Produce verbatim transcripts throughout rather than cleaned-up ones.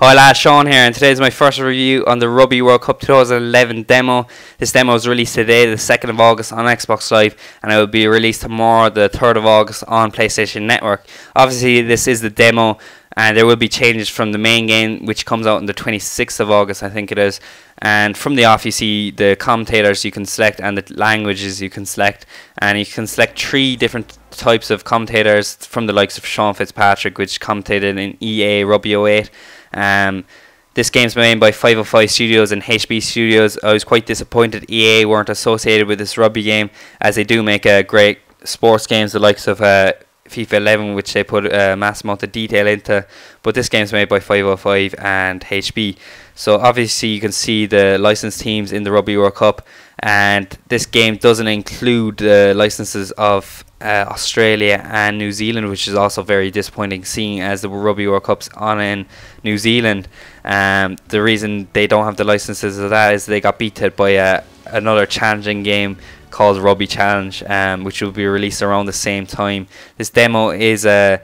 Hi lads, Sean here, and today is my first review on the Rugby World Cup twenty eleven demo. This demo was released today, the second of August, on Xbox Live, and it will be released tomorrow, the third of August, on PlayStation Network. Obviously, this is the demo, and there will be changes from the main game, which comes out on the twenty-sixth of August, I think it is. And from the off, you see the commentators you can select and the languages you can select. And you can select three different types of commentators from the likes of Sean Fitzpatrick, which commentated in E A, Robio eight. Um, this game's made by five oh five Studios and H B Studios. I was quite disappointed E A weren't associated with this rugby game, as they do make uh, great sports games, the likes of uh, FIFA eleven, which they put a mass amount of detail into. But this game's made by five oh five and H B. So obviously you can see the licensed teams in the Rugby World Cup, and this game doesn't include the uh, licenses of uh, Australia and New Zealand, which is also very disappointing, seeing as the Rugby World Cup's on in New Zealand. Um, the reason they don't have the licenses of that is they got beaten by uh, another challenging game called Rugby Challenge, um, which will be released around the same time. This demo is uh,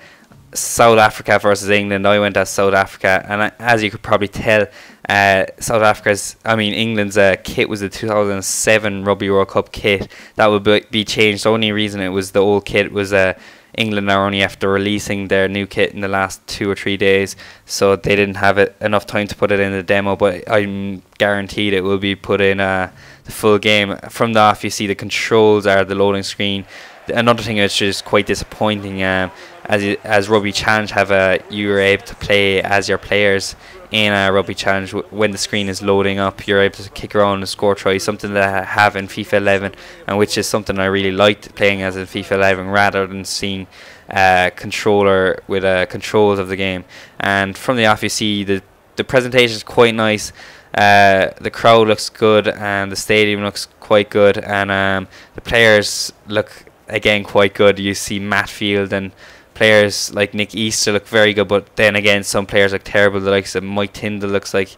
South Africa versus England. I went as South Africa, and I, as you could probably tell, uh, South Africa's, I mean England's uh, kit was the two thousand seven Rugby World Cup kit. That would be, be changed. The only reason it was the old kit was uh, England are only after releasing their new kit in the last two or three days, so they didn't have it enough time to put it in the demo, but I'm guaranteed it will be put in uh, the full game. From the off, you see the controls are the loading screen. Another thing that's just quite disappointing, um, as you, as Rugby Challenge have a, you were able to play as your players in a Rugby Challenge. When the screen is loading up, you're able to kick around and score tries, something that I have in FIFA eleven, and which is something I really liked playing as in FIFA eleven, rather than seeing a controller with uh, controls of the game. And from the off, you see the the presentation is quite nice. Uh, the crowd looks good, and the stadium looks quite good, and um, the players look again quite good. You see Matt Field and players like Nick Easter look very good, but then again some players look terrible. The likes of Mike Tindall looks like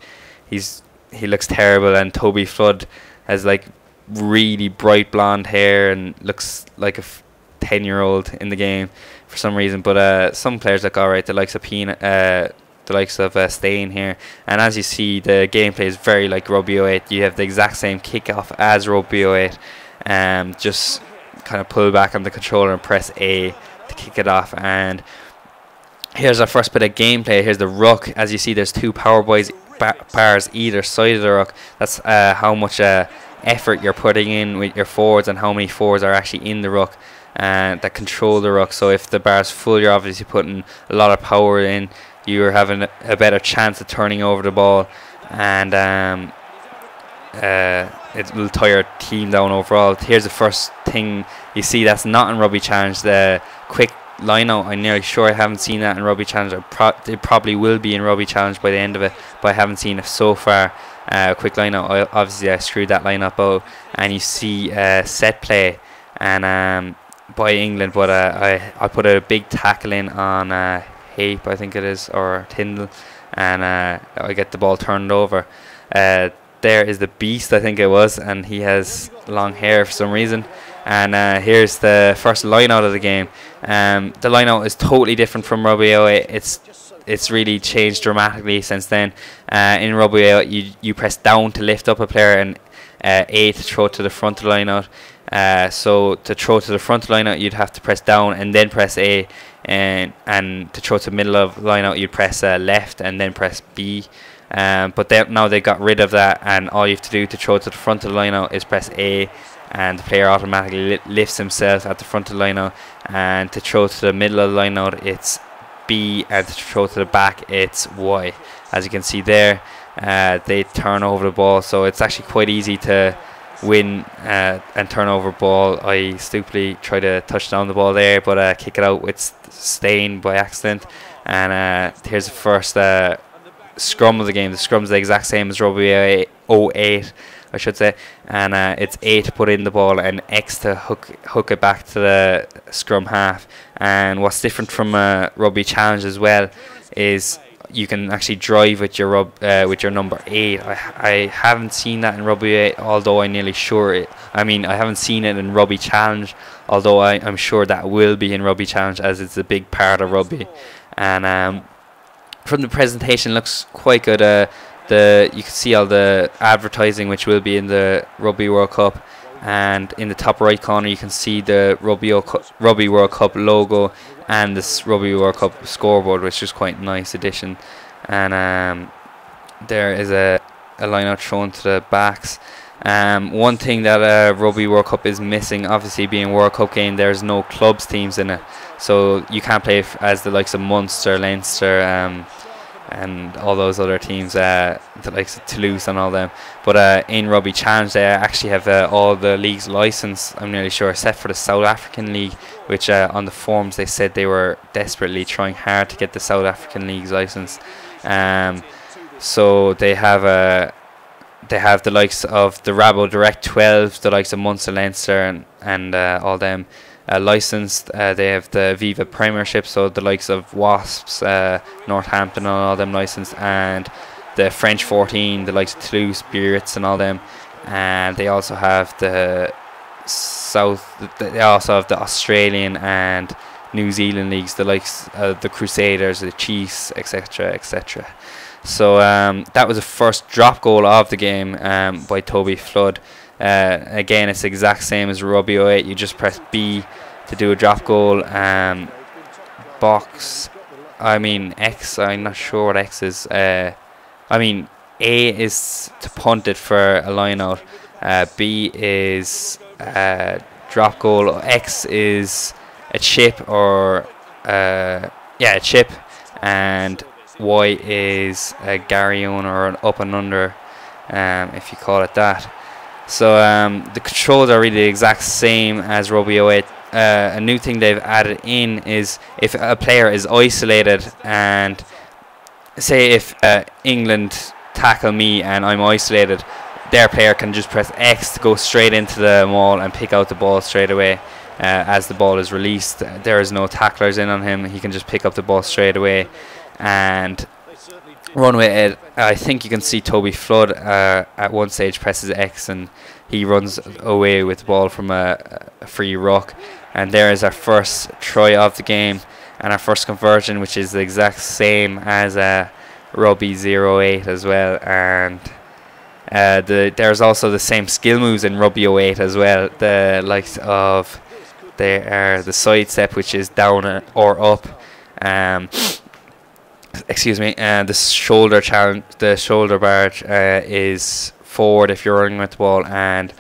he's he looks terrible, and Toby Flood has like really bright blonde hair and looks like a ten year old in the game for some reason. But uh, some players look alright. The likes of Peen, uh, the likes of uh, Stain here, and as you see the gameplay is very like Robio eight. You have the exact same kickoff as Robio eight, and um, just kind of pull back on the controller and press A to kick it off. And here's our first bit of gameplay. Here's the ruck. As you see, there's two power boys ba bars either side of the ruck. That's uh, how much uh, effort you're putting in with your forwards and how many forwards are actually in the ruck and uh, that control the ruck. So if the bar's full, you're obviously putting a lot of power in. You're having a better chance of turning over the ball, and um, uh, it will tie your team down overall. Here's the first thing you see that's not in Rugby Challenge, the quick line out. I'm nearly sure I haven't seen that in Rugby Challenge. I pro it probably will be in Rugby Challenge by the end of it, but I haven't seen it so far. Uh, quick line out, I, obviously I screwed that line up out. And you see uh, set play and um, by England, but uh, I, I put a big tackle in on uh, Hape, I think it is, or Tindall, and uh, I get the ball turned over. Uh, There is the Beast, I think it was, and he has long hair for some reason. And uh, here's the first line out of the game. Um, the line out is totally different from Robio eight. It's it's really changed dramatically since then. Uh, in Robio eight, you you press down to lift up a player, and uh, A to throw to the front of the line out. Uh, so to throw to the front of the line out, you'd have to press down and then press A, and and to throw to the middle of the line out, you'd press uh, left and then press B. Um, but they, now they got rid of that, and all you have to do to throw to the front of the lineout is press A, and the player automatically li lifts himself at the front of the lineout. And to throw to the middle of the lineout, it's B, and to throw to the back, it's Y. As you can see there, uh, they turn over the ball, so it's actually quite easy to win uh, and turn over ball. I stupidly try to touch down the ball there, but uh, kick it out with Stain by accident. And uh, here's the first. Uh, Scrum of the game. The scrum's the exact same as Robio eight, I should say, and uh, it's A to put in the ball and X to hook hook it back to the scrum half. And what's different from uh, Rugby Challenge as well is you can actually drive with your rub, uh, with your number eight. I, I haven't seen that in Rugby eight, although I'm nearly sure it. I mean, I haven't seen it in Rugby Challenge, although I, I'm sure that will be in Rugby Challenge, as it's a big part of rugby. And um. from the presentation, looks quite good. Uh, the you can see all the advertising which will be in the Rugby World Cup, and in the top right corner you can see the Rugby, Rugby World Cup logo and this Rugby World Cup scoreboard, which is quite a nice addition. And um, there is a, a line-out shown to the backs. Um, one thing that uh, Rugby World Cup is missing, obviously being a World Cup game, there's no clubs teams in it, so you can't play f as the likes of Munster, Leinster, um, and all those other teams, uh, the likes of Toulouse and all them. But uh, in Rugby Challenge they actually have uh, all the leagues licensed, I'm nearly sure, except for the South African League, which uh, on the forums they said they were desperately trying hard to get the South African League's license. Um, so they have a uh, They have the likes of the Rabo Direct twelve, the likes of Munster, Leinster, and, and uh, all them uh, licensed. Uh, they have the Aviva Premiership, so the likes of Wasps, uh, Northampton, and all them licensed. And the French fourteen, the likes of Toulouse, Biarritz, and all them. And they also have the South, they also have the Australian and New Zealand leagues, the likes of the Crusaders, the Chiefs, et cetera, et cetera. So um, that was the first drop goal of the game um, by Toby Flood. Uh, again, it's the exact same as Robio eight. You just press B to do a drop goal. Um, box, I mean X. I'm not sure what X is. Uh, I mean A is to punt it for a line out. Uh, B is uh, drop goal. X is a chip or uh, yeah, a chip, and Y is a Gary on or an up and under, um, if you call it that. So um, the controls are really the exact same as Robio eight. Uh, a new thing they've added in is if a player is isolated, and say if uh, England tackle me and I'm isolated, their player can just press X to go straight into the maul and pick out the ball straight away. Uh, as the ball is released, there is no tacklers in on him. He can just pick up the ball straight away and run with it. I think you can see Toby Flood uh, at one stage presses X and he runs away with the ball from a, a free ruck. And there is our first try of the game and our first conversion, which is the exact same as uh, Rugby zero eight as well. And uh, the, there's also the same skill moves in Rugby eight as well. The likes of there are the side step, which is down or up. Um, excuse me, and uh, the shoulder challenge, the shoulder barge uh, is forward if you're running with the ball, and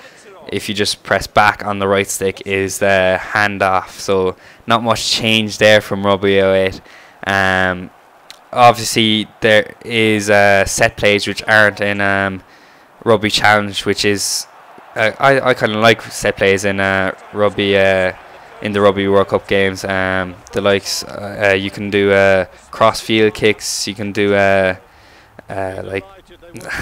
if you just press back on the right stick is the handoff. So not much change there from Robio eight. Um, obviously there is uh, set plays which aren't in um, Rugby Challenge, which is uh, I I kind of like set plays in uh, Rugby. Uh, in the Rugby World Cup games, um, the likes uh, uh, you can do uh, cross field kicks, you can do uh, uh, like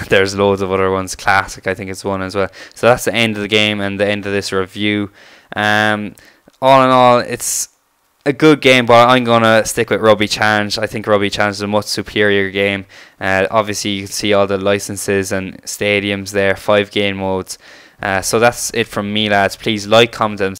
there's loads of other ones. Classic, I think it's one as well. So that's the end of the game and the end of this review. Um, all in all, it's a good game, but I'm gonna stick with Rugby Challenge. I think Rugby Challenge is a much superior game. Uh, obviously, you can see all the licenses and stadiums there, five game modes. Uh, so that's it from me, lads. Please like, comment, and